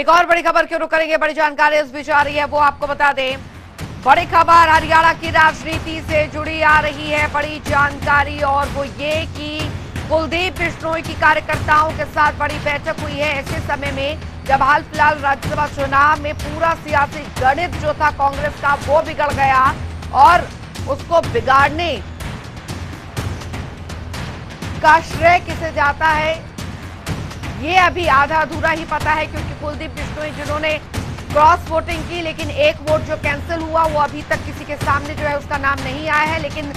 एक और बड़ी खबर की रुख करेंगे, बड़ी जानकारी इस बीच आ रही है, वो आपको बता दें। बड़ी खबर हरियाणा की राजनीति से जुड़ी आ रही है, बड़ी जानकारी, और वो ये कि कुलदीप बिश्नोई की कार्यकर्ताओं के साथ बड़ी बैठक हुई है। ऐसे समय में जब हाल फिलहाल राज्यसभा चुनाव में पूरा सियासी गणित जो था कांग्रेस का वो बिगड़ गया, और उसको बिगाड़ने का श्रेय किसे जाता है ये अभी आधा अधूरा ही पता है, क्योंकि कुलदीप बिश्नोई जिन्होंने क्रॉस वोटिंग की, लेकिन एक वोट जो कैंसिल हुआ वो अभी तक किसी के सामने जो है उसका नाम नहीं आया है। लेकिन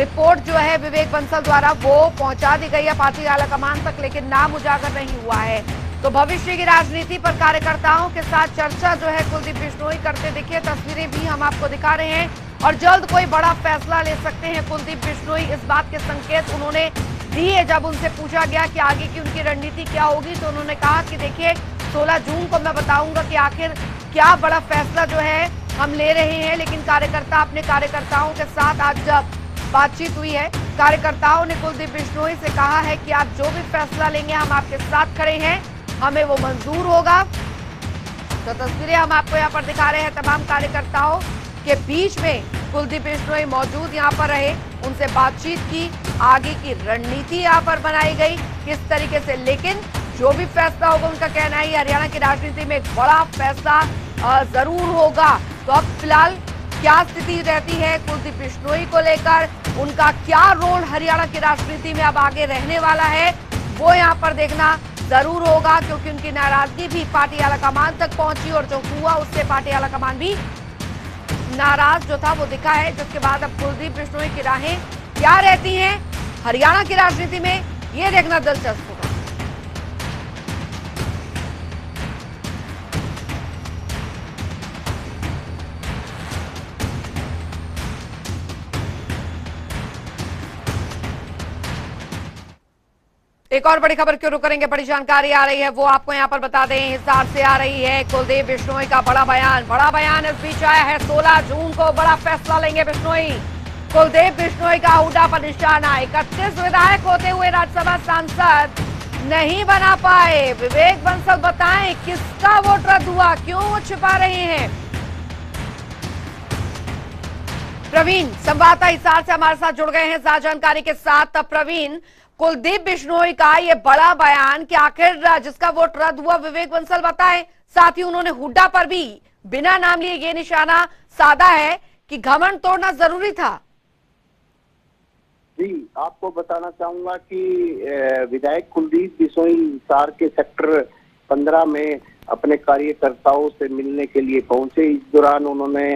रिपोर्ट जो है विवेक बंसल द्वारा वो पहुंचा दी गई है पार्टी आलाकमान तक, लेकिन नाम उजागर नहीं हुआ है। तो भविष्य की राजनीति पर कार्यकर्ताओं के साथ चर्चा जो है कुलदीप बिश्नोई करते दिखे, तस्वीरें भी हम आपको दिखा रहे हैं, और जल्द कोई बड़ा फैसला ले सकते हैं कुलदीप बिश्नोई। इस बात के संकेत उन्होंने दिए जब उनसे पूछा गया कि आगे की उनकी रणनीति क्या होगी, तो उन्होंने कहा कि देखिए 16 जून को मैं बताऊंगा कि आखिर क्या बड़ा फैसला जो है हम ले रहे हैं। लेकिन कार्यकर्ता अपने कार्यकर्ताओं के साथ आज जब बातचीत हुई है, कार्यकर्ताओं ने कुलदीप बिश्नोई से कहा है कि आप जो भी फैसला लेंगे हम आपके साथ खड़े हैं, हमें वो मंजूर होगा। तो तस्वीरें हम आपको यहाँ पर दिखा रहे हैं, तमाम कार्यकर्ताओं के बीच में कुलदीप बिश्नोई मौजूद यहाँ पर रहे, उनसे बातचीत की, आगे की रणनीति यहाँ पर बनाई गई किस तरीके से, लेकिन जो भी फैसला होगा उनका कहना है हरियाणा की राजनीति में एक बड़ा फैसला जरूर होगा। तो अब फिलहाल क्या स्थिति रहती है कुलदीप बिश्नोई को लेकर, उनका क्या रोल हरियाणा की राजनीति में अब आगे रहने वाला है वो यहाँ पर देखना जरूर होगा, क्योंकि उनकी नाराजगी भी पार्टी आलाकमान तक पहुंची और जो हुआ उससे पार्टी आलाकमान भी नाराज जो था वो दिखा है, जिसके बाद अब कुलदीप बिश्नोई की राहें क्या रहती हैं हरियाणा की राजनीति में ये देखना दिलचस्प होगा। एक और बड़ी खबर की रुख करेंगे, बड़ी जानकारी आ रही है, वो आपको यहाँ पर बता दें हिसार से आ रही है। कुलदीप बिश्नोई का बड़ा बयान इस बीच आया है। 16 जून को बड़ा फैसला लेंगे बिश्नोई। कुलदीप बिश्नोई का हुड्डा पर निशाना, 31 विधायक होते हुए राज्यसभा सांसद नहीं बना पाए। विवेक बंसल बताएं किसका वोट रद्द हुआ, क्यों छिपा रहे हैं। प्रवीण संवाददाता हिसार से हमारे साथ जुड़ गए हैं साझा जानकारी के साथ। तब प्रवीण, कुलदीप बिश्नोई का ये बड़ा बयान कि आखिर जिसका वोट रद्द हुआ विवेक बंसल बताएं, साथ ही उन्होंने हुड्डा पर भी बिना नाम लिए ये निशाना साधा है कि घमंड तोड़ना जरूरी था। जी आपको बताना चाहूंगा कि विधायक कुलदीप बिश्नोई हिसार के सेक्टर 15 में अपने कार्यकर्ताओं से मिलने के लिए पहुंचे। इस दौरान उन्होंने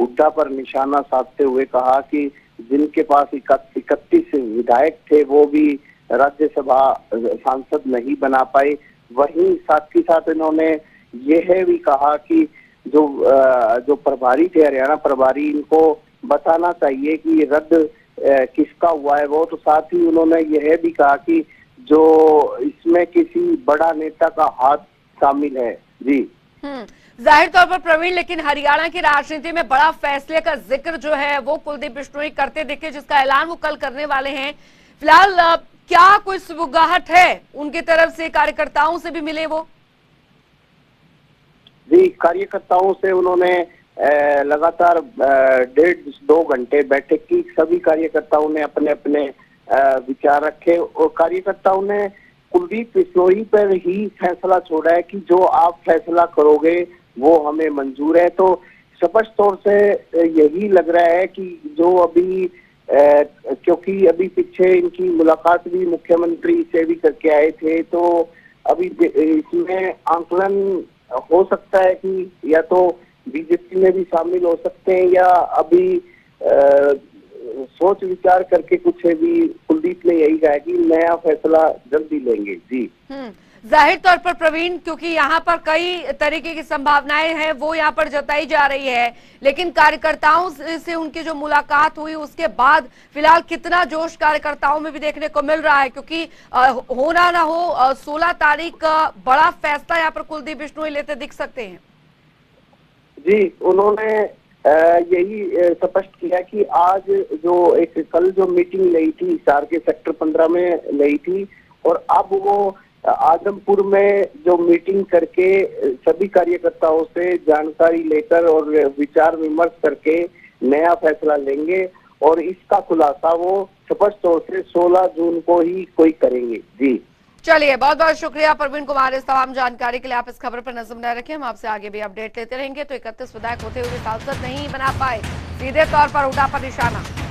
हुड्डा पर निशाना साधते हुए कहा कि जिनके पास 31 विधायक थे वो भी राज्यसभा सांसद नहीं बना पाए। वहीं साथ ही साथ इन्होंने यह भी कहा कि जो प्रभारी थे, हरियाणा प्रभारी, इनको बताना चाहिए कि रद्द किसका हुआ है वो। तो साथ ही उन्होंने यह भी कहा कि जो इसमें किसी बड़ा नेता का हाथ शामिल है। जी जाहिर तौर पर प्रवीण, लेकिन हरियाणा की राजनीति में बड़ा फैसले का जिक्र जो है वो कुलदीप बिश्नोई करते दिखे, जिसका ऐलान वो कल करने वाले हैं। फिलहाल क्या कोई सुगाहट है उनकी तरफ से, कार्यकर्ताओं से भी मिले वो? जी कार्यकर्ताओं से उन्होंने लगातार 1.5-2 घंटे बैठक की, सभी कार्यकर्ताओं ने अपने अपने विचार रखे, और कार्यकर्ताओं ने कुलदीप बिश्नोई पर ही फैसला छोड़ा है कि जो आप फैसला करोगे वो हमें मंजूर है। तो स्पष्ट तौर से यही लग रहा है कि जो अभी क्योंकि अभी पीछे इनकी मुलाकात भी मुख्यमंत्री से भी करके आए थे, तो अभी इसमें आंकलन हो सकता है कि या तो बीजेपी में भी शामिल हो सकते हैं, या अभी सोच विचार करके कुछ भी। कुलदीप ने यही कहा कि नया फैसला जल्दी लेंगे। जी जाहिर तौर पर प्रवीण, क्योंकि यहाँ पर कई तरीके की संभावनाएं हैं वो यहाँ पर जताई जा रही है, लेकिन कार्यकर्ताओं से उनकी जो मुलाकात हुई उसके बाद फिलहाल कितना जोश कार्यकर्ताओं में भी देखने को मिल रहा है, क्योंकि होना ना हो 16 तारीख का बड़ा फैसला यहाँ पर कुलदीप बिश्नोई लेते दिख सकते हैं। जी उन्होंने यही स्पष्ट किया कि आज कल जो मीटिंग ली थी हिसार के सेक्टर 15 में ली थी, और अब वो आजमपुर में जो मीटिंग करके सभी कार्यकर्ताओं से जानकारी लेकर और विचार विमर्श करके नया फैसला लेंगे और इसका खुलासा वो स्पष्ट तौर से 16 जून को ही कोई करेंगे। जी चलिए, बहुत बहुत शुक्रिया प्रवीण कुमार इस तमाम जानकारी के लिए। आप इस खबर पर नजर बनाए रखें, हम आपसे आगे भी अपडेट लेते रहेंगे। तो 31 विधायक होते हुए सांसद नहीं बना पाए, सीधे तौर पर हुड्डा पर निशाना।